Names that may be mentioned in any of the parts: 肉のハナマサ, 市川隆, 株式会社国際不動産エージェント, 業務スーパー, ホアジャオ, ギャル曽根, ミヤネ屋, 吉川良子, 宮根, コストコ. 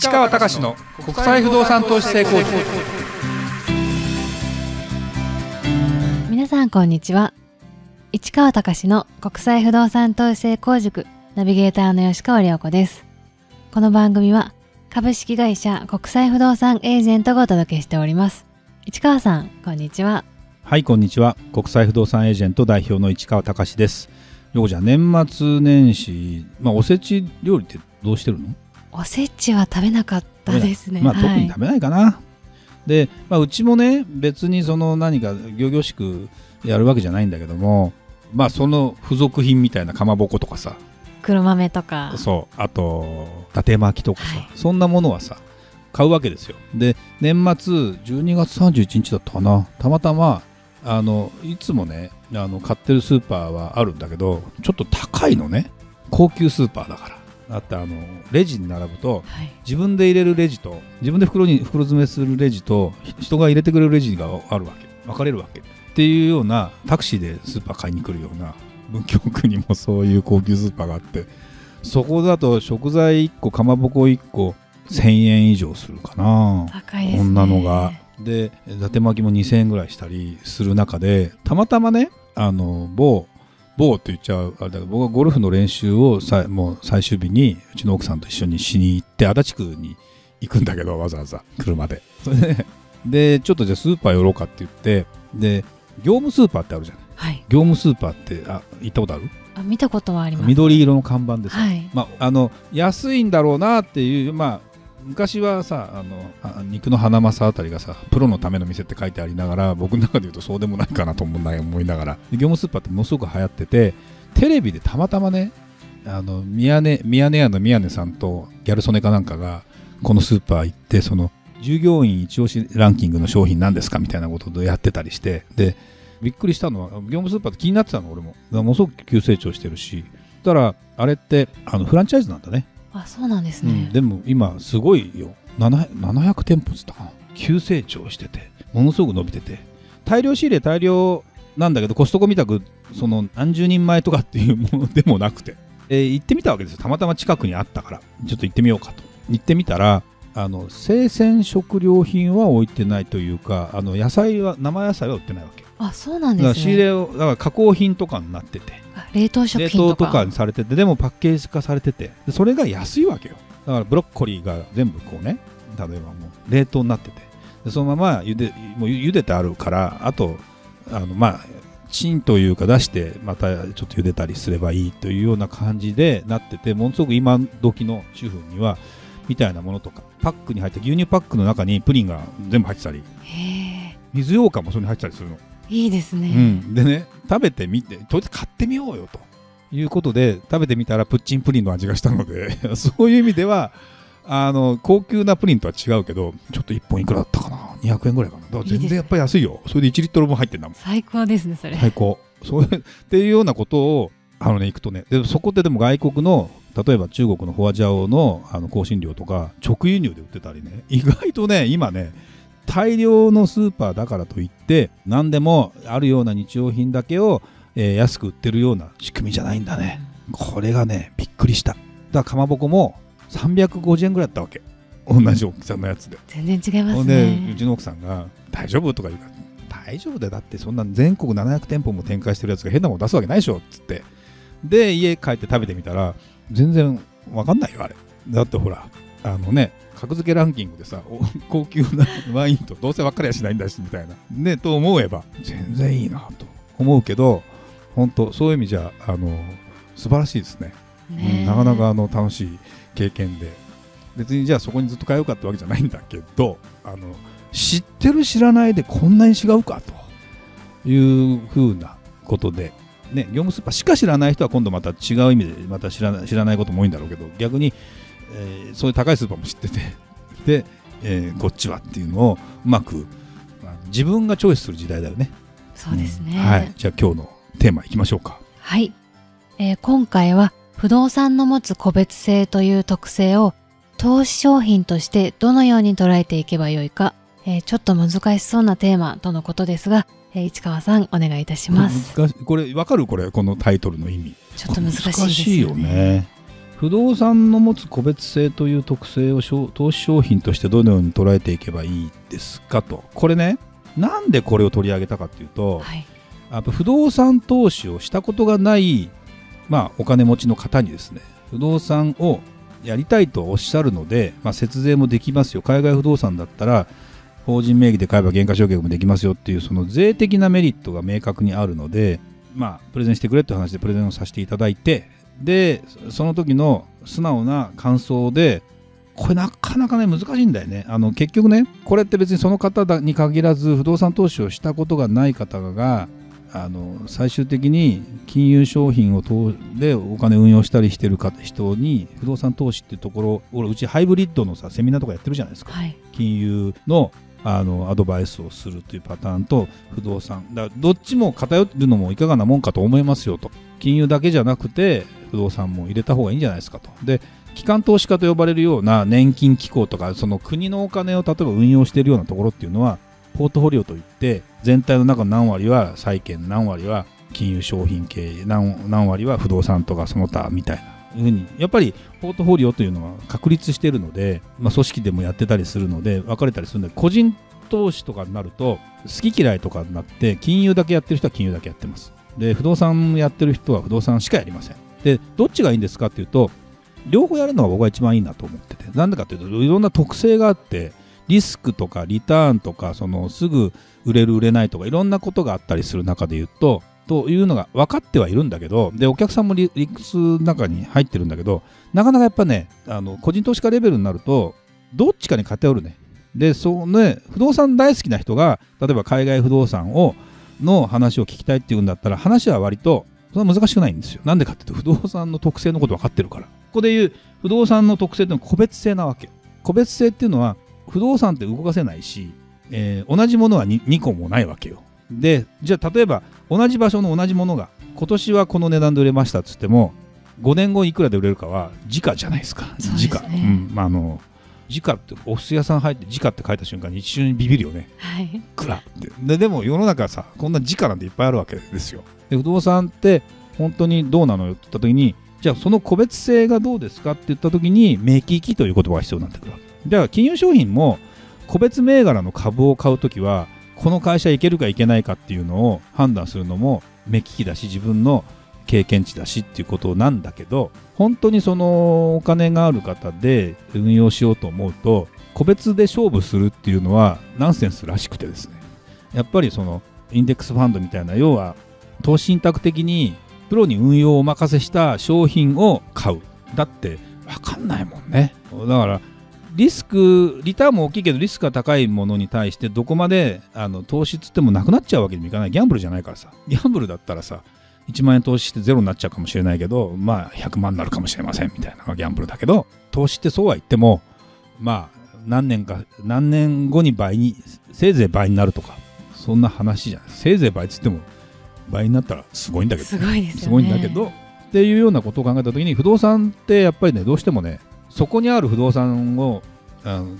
市川隆の国際不動産投資成功塾。皆さんこんにちは。市川隆の国際不動産投資成功塾ナビゲーターの吉川良子です。この番組は株式会社国際不動産エージェントがお届けしております。市川さんこんにちは。はい、こんにちは。国際不動産エージェント代表の市川隆です。良子ちゃん、年末年始、おせち料理ってどうしてるの？おせちは食べなかったですね。特に食べないかな、で、うちもね、別にその何か仰々しくやるわけじゃないんだけども、その付属品みたいなかまぼことかさ、黒豆とか、そう、あと伊達巻きとかさ、そんなものはさ買うわけですよ。で、年末12月31日だったかな、たまたまいつもね買ってるスーパーはあるんだけど、ちょっと高いのね、高級スーパーだから。だってレジに並ぶと、自分で入れるレジと自分で袋詰めするレジと人が入れてくれるレジがあるわけ、分かれるわけっていうような、タクシーでスーパー買いに来るような、文京区にもそういう高級スーパーがあって、そこだと食材1個かまぼこ1個1000円以上するかな。高いですね、こんなのが。で、伊達巻きも2000円ぐらいしたりする中で、たまたまね、某って言っちゃうあれだけど、僕はゴルフの練習をもう最終日にうちの奥さんと一緒にしに行って、足立区に行くんだけど、わざわざ車で、それでちょっとじゃあスーパー寄ろうかって言って、で業務スーパーってあるじゃない、業務スーパーって、行ったことある？見たことはあります。緑色の看板です、安いんだろうなっていう、昔はさ、肉のハナマサあたりがさ、プロのための店って書いてありながら、僕の中で言うとそうでもないかなと思いながら、業務スーパーってものすごく流行ってて、テレビでたまたまね、ミヤネ屋の宮根さんとギャル曽根かなんかがこのスーパー行って、その従業員一押しランキングの商品なんですかみたいなことでやってたりして、でびっくりしたのは、業務スーパーって気になってたの、俺も。ものすごく急成長してるし、だからあれってフランチャイズなんだね。そうなんですね、でも今すごいよ、700店舗つったかな、急成長してて、ものすごく伸びてて、大量仕入れ大量なんだけど、コストコみたくその何十人前とかっていうものでもなくて、行ってみたわけですよ。たまたま近くにあったから、ちょっと行ってみようかと行ってみたら、生鮮食料品は置いてないというか、野菜は、生野菜は売ってないわけ。そうなんですね。だから仕入れを、だから加工品とかになってて、冷凍食品とかにされてて、でもパッケージ化されてて、それが安いわけよ。だからブロッコリーが全部こうね、例えばもう冷凍になってて、でそのままゆでてあるから、あとチンというか出して、またちょっとゆでたりすればいいというような感じでなってて、ものすごく今時の主婦にはみたいなものとか、パックに入った牛乳パックの中にプリンが全部入ってたり、水ようかんもそれに入ってたりするの。いいですね、でね、食べてみて、とりあえず買ってみようよということで食べてみたら、プッチンプリンの味がしたのでそういう意味では高級なプリンとは違うけど、ちょっと1本いくらだったかな、200円ぐらいかな。だから全然やっぱり安いよ。それで1リットルも入ってんだもん。最高ですね、それ。最高。そうっていうようなことを行くとね、でそこででも外国の、例えば中国のホアジャオの香辛料とか直輸入で売ってたりね、意外とね、今ね、大量のスーパーだからといって何でもあるような日用品だけを、安く売ってるような仕組みじゃないんだね。これがね、びっくりした。だからかまぼこも350円ぐらいだったわけ、同じ大きさのやつで。全然違いますね。うちの奥さんが「大丈夫?」とか言うから、大丈夫だよ、だってそんな全国700店舗も展開してるやつが変なもの出すわけないでしょっつって、で家帰って食べてみたら全然わかんないよ、あれ。だってほら格付けランキングでさ、高級なワインとどうせ分かりやしないんだしみたいなね、と思えば全然いいなと思うけど、本当そういう意味じゃ素晴らしいですね。なかなか楽しい経験で、別にじゃあそこにずっと通うかってわけじゃないんだけど、知ってる知らないでこんなに違うかというふうなことで。ね、業務スーパーしか知らない人は今度また違う意味でまた知らないことも多いんだろうけど、逆に、そういう高いスーパーも知っててで、こっちはっていうのをうまく自分がチョイスする時代だよね。そうですね、じゃあ今日のテーマいきましょうか。はい、今回は不動産の持つ個別性という特性を投資商品としてどのように捉えていけばよいか、ちょっと難しそうなテーマとのことですが、市川さんお願いいたします。これわかる？このタイトルの意味ちょっと難しいですよね。不動産の持つ個別性という特性を投資商品としてどのように捉えていけばいいですかと。これね、なんでこれを取り上げたかというと、はい、やっぱ不動産投資をしたことがない、お金持ちの方にですね、不動産をやりたいとおっしゃるので、節税もできますよ、海外不動産だったら法人名義で買えば減価償却もできますよっていう、その税的なメリットが明確にあるので、プレゼンしてくれって話でプレゼンをさせていただいて、でその時の素直な感想で、これなかなかね難しいんだよね。結局ね、これって別にその方に限らず不動産投資をしたことがない方が最終的に金融商品をでお金運用したりしてる人に不動産投資っていうところ、俺うちハイブリッドのさセミナーとかやってるじゃないですか、はい、金融のアドバイスをするというパターンと不動産だ、どっちも偏るのもいかがなもんかと思いますよと。金融だけじゃなくて不動産も入れた方がいいんじゃないですかと。で、機関投資家と呼ばれるような年金機構とか、その国のお金を例えば運用しているようなところっていうのはポートフォリオといって、全体の中の何割は債券、何割は金融商品系、何割は不動産とかその他みたいな風に、やっぱりポートフォリオというのは確立しているので、組織でもやってたりするので分かれたりするので、個人投資とかになると好き嫌いとかになって、金融だけやってる人は金融だけやってます。で、不動産やってる人は不動産しかやりません。で、どっちがいいんですかっていうと、両方やるのが僕は一番いいなと思ってて、なんでかっていうと、いろんな特性があって、リスクとかリターンとか、そのすぐ売れる売れないとかいろんなことがあったりする中で言うと、というのが分かってはいるんだけど、でお客さんも理屈の中に入ってるんだけど、なかなかやっぱね、個人投資家レベルになるとどっちかに偏るね。で、不動産大好きな人が例えば海外不動産の話を聞きたいっていうんだったら、話は割とそれは難しくないんですよ。なんでかっていうと、不動産の特性のこと分かってるから。ここで言う不動産の特性っていうのは個別性なわけ。個別性っていうのは、不動産って動かせないし、同じものは 2個もないわけよ。で、じゃあ例えば同じ場所の同じものが今年はこの値段で売れましたっつっても、5年後いくらで売れるかは時価じゃないですか。時価、時価ってお寿司屋さん入って時価って書いた瞬間に一瞬ビビるよね、はいくらってでも世の中はさ、こんな時価なんていっぱいあるわけですよ。で、不動産って本当にどうなのよって言った時に、じゃあその個別性がどうですかって言った時に、目利きという言葉が必要になってくるわけ。じゃあ金融商品も個別銘柄の株を買うときは、この会社いけるかいけないかっていうのを判断するのも目利きだし、自分の経験値だしっていうことなんだけど、本当にそのお金がある方で運用しようと思うと、個別で勝負するっていうのはナンセンスらしくてですね、やっぱりそのインデックスファンドみたいな、要は投資信託的にプロに運用をお任せした商品を買う、だって分かんないもんね。だからリターンも大きいけど、リスクが高いものに対してどこまで投資つってもなくなっちゃうわけにもいかない。ギャンブルじゃないからさ。ギャンブルだったらさ、1万円投資してゼロになっちゃうかもしれないけど、100万になるかもしれませんみたいなのがギャンブルだけど、投資ってそうは言っても何年後に倍に、せいぜい倍になるとか、そんな話じゃない。せいぜい倍つっても倍になったらすごいんだけど、すごいんだけどっていうようなことを考えた時に、不動産ってやっぱりね、どうしてもね、そこにある不動産を、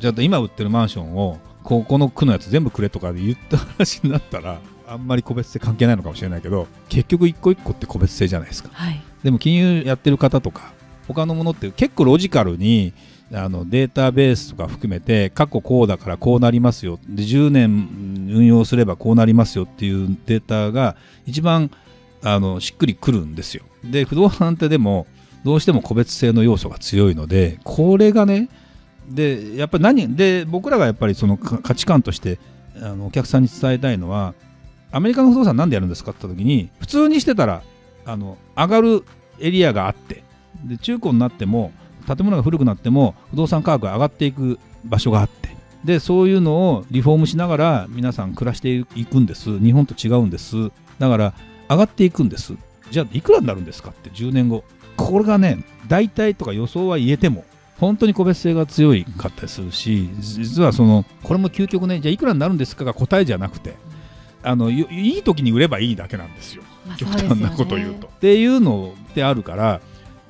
じゃあ今売ってるマンションをここの区のやつ全部くれとかで言った話になったら、あんまり個別性関係ないのかもしれないけど、結局一個一個って個別性じゃないですか、はい、でも金融やってる方とか他のものって結構ロジカルにデータベースとか含めて、過去こうだからこうなりますよ、で10年運用すればこうなりますよっていうデータが一番しっくりくるんですよ。で、不動産ってでもどうしても個別性の要素が強いので、これがね、でやっぱり僕らがやっぱりその価値観としてお客さんに伝えたいのは、アメリカの不動産なんでやるんですかって言った時に、普通にしてたら上がるエリアがあって、で中古になっても建物が古くなっても不動産価格が上がっていく場所があって、でそういうのをリフォームしながら皆さん暮らしていくんです。日本と違うんです。だから上がっていくんです。じゃあいくらになるんですかって10年後、これがね、大体とか予想は言えても本当に個別性が強いかったりするし、実はこれも究極ね、じゃあいくらになるんですかが答えじゃなくて、いい時に売ればいいだけなんですよ、極端なことを言うと。っていうのってあるから、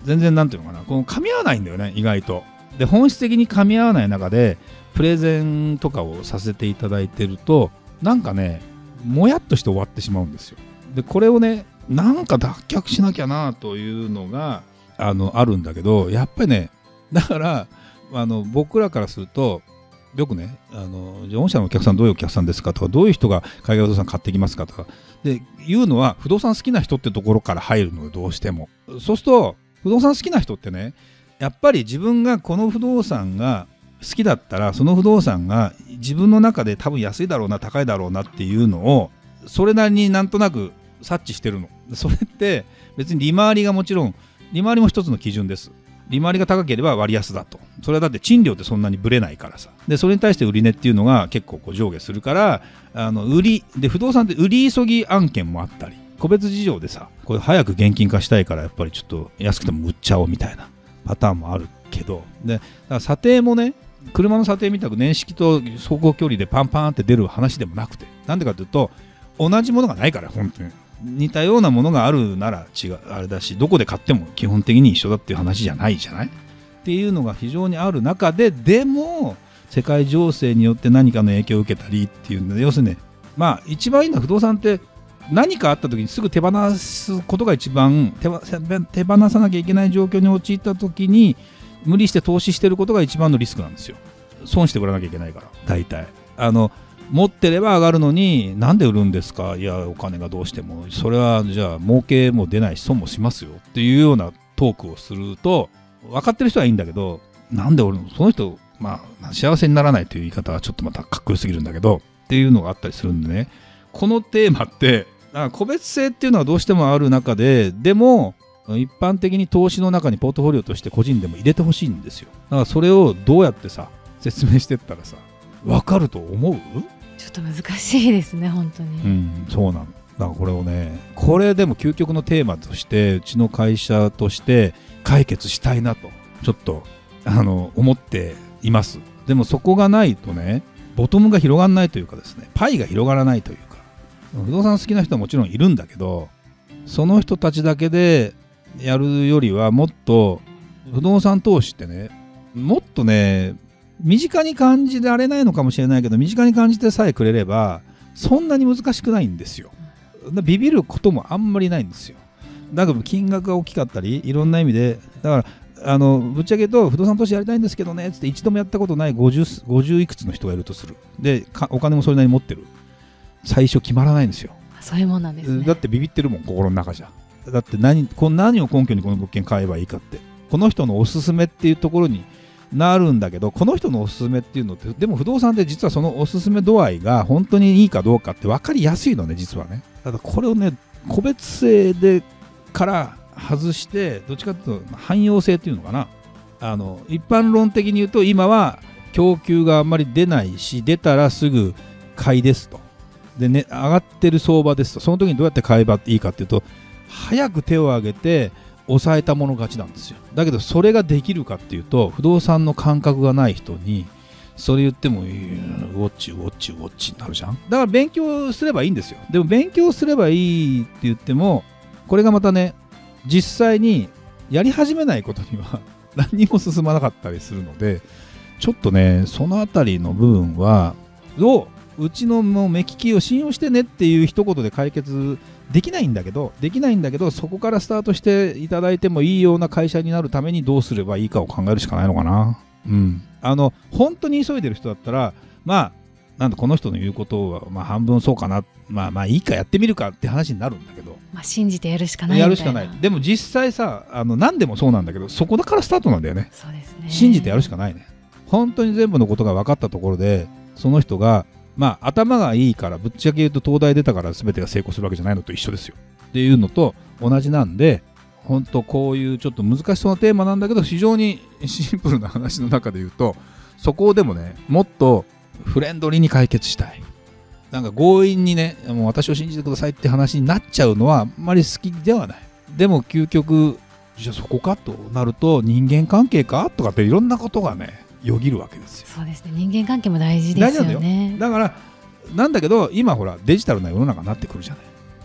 全然なんていうのかな、噛み合わないんだよね、意外と。で、本質的に噛み合わない中でプレゼンとかをさせていただいてると、なんかね、もやっとして終わってしまうんですよ。でこれをね、なんか脱却しなきゃなというのがあるんだけど、やっぱりね、だから僕らからするとよくね、御社のお客さんどういうお客さんですかとか、どういう人が海外不動産買ってきますかとかでいうのは、不動産好きな人ってところから入るのよ、どうしても。そうすると不動産好きな人ってね、やっぱり自分がこの不動産が好きだったら、その不動産が自分の中で多分安いだろうな、高いだろうなっていうのをそれなりになんとなく察知してるの。それって別に利回りが、もちろん利回りも一つの基準です。利回りが高ければ割安だと。それはだって賃料ってそんなにぶれないからさ。でそれに対して売り値っていうのが結構こう上下するから、売りで不動産って売り急ぎ案件もあったり、個別事情でさ、これ早く現金化したいからやっぱりちょっと安くても売っちゃおうみたいなパターンもあるけど、でだから査定もね、車の査定みたく年式と走行距離でパンパンって出る話でもなくて、なんでかというと同じものがないから。本当に似たようなものがあるなら違うあれだし、どこで買っても基本的に一緒だっていう話じゃないじゃないっていうのが非常にある中で、でも世界情勢によって何かの影響を受けたりっていうので、要するにね、まあ一番いいのは不動産って何かあった時にすぐ手放すことが一番、手放さなきゃいけない状況に陥った時に無理して投資してることが一番のリスクなんですよ。損して売らなきゃいけないから。大体持ってれば上がるのに、なんで売るんですか、いやお金がどうしても、それはじゃあ儲けも出ないし損もしますよっていうようなトークをすると、分かってる人はいいんだけど、なんで俺その人、まあ幸せにならないという言い方はちょっとまたかっこよすぎるんだけどっていうのがあったりするんでね、このテーマって個別性っていうのはどうしてもある中で、でも一般的に投資の中にポートフォリオとして個人でも入れてほしいんですよ。だからそれをどうやってさ説明してったらさ、分かると思う？ちょっと難しいですね、本当に。うん、そうなの。だからこれをね、これでも究極のテーマとしてうちの会社として解決したいなとちょっと思っています。でもそこがないとね、ボトムが広がらないというかですね、パイが広がらないというか、不動産好きな人はもちろんいるんだけど、その人たちだけでやるよりは、もっと不動産投資ってね、もっとね身近に感じられないのかもしれないけど、身近に感じてさえくれればそんなに難しくないんですよ。ビビることもあんまりないんですよ。だから金額が大きかったりいろんな意味で、だからぶっちゃけ言うと不動産投資やりたいんですけどねっつって一度もやったことない 50いくつの人がいるとする。でお金もそれなりに持ってる。最初決まらないんですよ。そういうもんなんですね。だってビビってるもん、心の中じゃ。だって何を根拠にこの物件買えばいいかって、この人のおすすめっていうところになるんだけど、この人のおすすめっていうのって、でも不動産って実はそのおすすめ度合いが本当にいいかどうかって分かりやすいのね、実はね。ただこれをね、個別性でから外して、どっちかっていうと汎用性っていうのかな、一般論的に言うと、今は供給があんまり出ないし、出たらすぐ買いですと。でね、上がってる相場ですと。その時にどうやって買えばいいかっていうと、早く手を挙げて抑えたもの勝ちなんですよ。だけどそれができるかっていうと、不動産の感覚がない人にそれ言ってもウォッチウォッチウォッチになるじゃん。だから勉強すればいいんですよ。でも勉強すればいいって言っても、これがまたね、実際にやり始めないことには何にも進まなかったりするので、ちょっとねそのあたりの部分はをうちのもう目利きを信用してねっていう一言で解決できないんだけど、そこからスタートしていただいてもいいような会社になるためにどうすればいいかを考えるしかないのかな。うん。本当に急いでる人だったら、まあ、なんでこの人の言うことは、まあ、半分そうかな、まあいいか、やってみるかって話になるんだけど、まあ信じてやるしかないみたいな。やるしかない。でも実際さ、何でもそうなんだけど、そこだからスタートなんだよね。そうですね。信じてやるしかないね。本当に全部のことが分かったところで、その人が、まあ、頭がいいから、ぶっちゃけ言うと東大出たから全てが成功するわけじゃないのと一緒ですよっていうのと同じなんで、本当こういうちょっと難しそうなテーマなんだけど、非常にシンプルな話の中で言うと、そこをでもね、もっとフレンドリーに解決したい。なんか強引にね、もう私を信じてくださいって話になっちゃうのはあんまり好きではない。でも究極、じゃあそこかとなると、人間関係かとかっていろんなことがね、よぎるわけですよ。そうですね。人間関係も大事ですよね。大事なんだよ。だからなんだけど、今ほらデジタルな世の中になってくるじゃ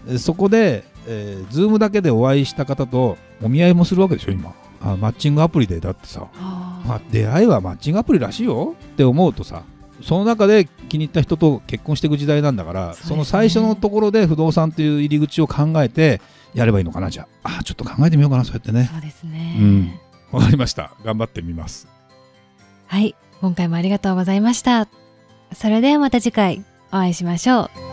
ない。そこで、Zoom だけでお会いした方とお見合いもするわけでしょ今。マッチングアプリでだってさ、まあ、出会いはマッチングアプリらしいよって思うとさ、その中で気に入った人と結婚していく時代なんだから、その最初のところで不動産という入り口を考えてやればいいのかな。じゃあ、ちょっと考えてみようかな、そうやってね。そうですね。わかりました。頑張ってみます。はい、今回もありがとうございました。それではまた次回お会いしましょう。